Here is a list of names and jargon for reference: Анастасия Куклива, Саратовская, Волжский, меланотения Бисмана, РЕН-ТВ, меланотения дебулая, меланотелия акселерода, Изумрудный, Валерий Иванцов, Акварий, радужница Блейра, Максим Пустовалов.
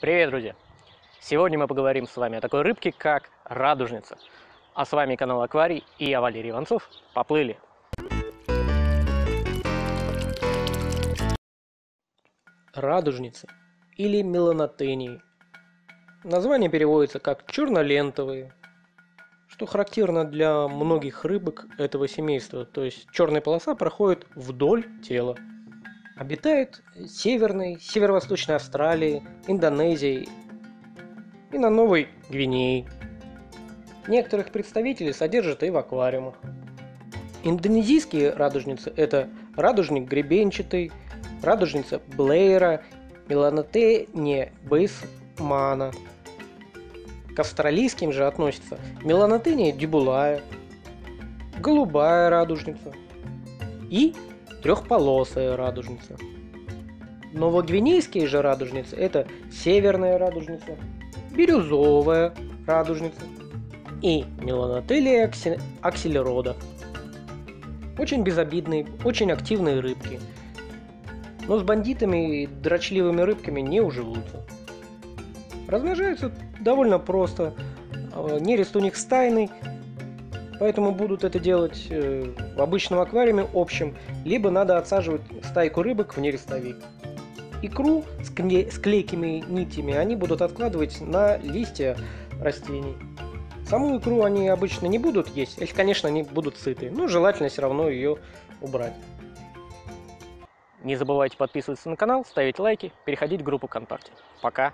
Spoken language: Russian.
Привет, друзья! Сегодня мы поговорим с вами о такой рыбке, как радужница. А с вами канал Акварий и я, Валерий Иванцов. Поплыли! Радужницы или меланотении. Название переводится как чернолентовые, что характерно для многих рыбок этого семейства, то есть черная полоса проходит вдоль тела. Обитают в Северной, Северо-Восточной Австралии, Индонезии и на Новой Гвинее. Некоторых представителей содержат и в аквариумах. Индонезийские радужницы – это радужник гребенчатый, радужница Блейра, меланотения Бисмана. К австралийским же относятся меланотения дебулая, голубая радужница и трехполосая радужница. Новогвинейские же радужницы – это северная радужница, бирюзовая радужница и меланотелия акселерода. Очень безобидные, очень активные рыбки, но с бандитами и дрочливыми рыбками не уживутся. Размножаются довольно просто, нерест у них стайный, поэтому будут это делать в обычном аквариуме общем, либо надо отсаживать стайку рыбок в нерестовик. Икру с клейкими нитями они будут откладывать на листья растений. Саму икру они обычно не будут есть, если, конечно, они будут сыты, но желательно все равно ее убрать. Не забывайте подписываться на канал, ставить лайки, переходить в группу ВКонтакте. Пока!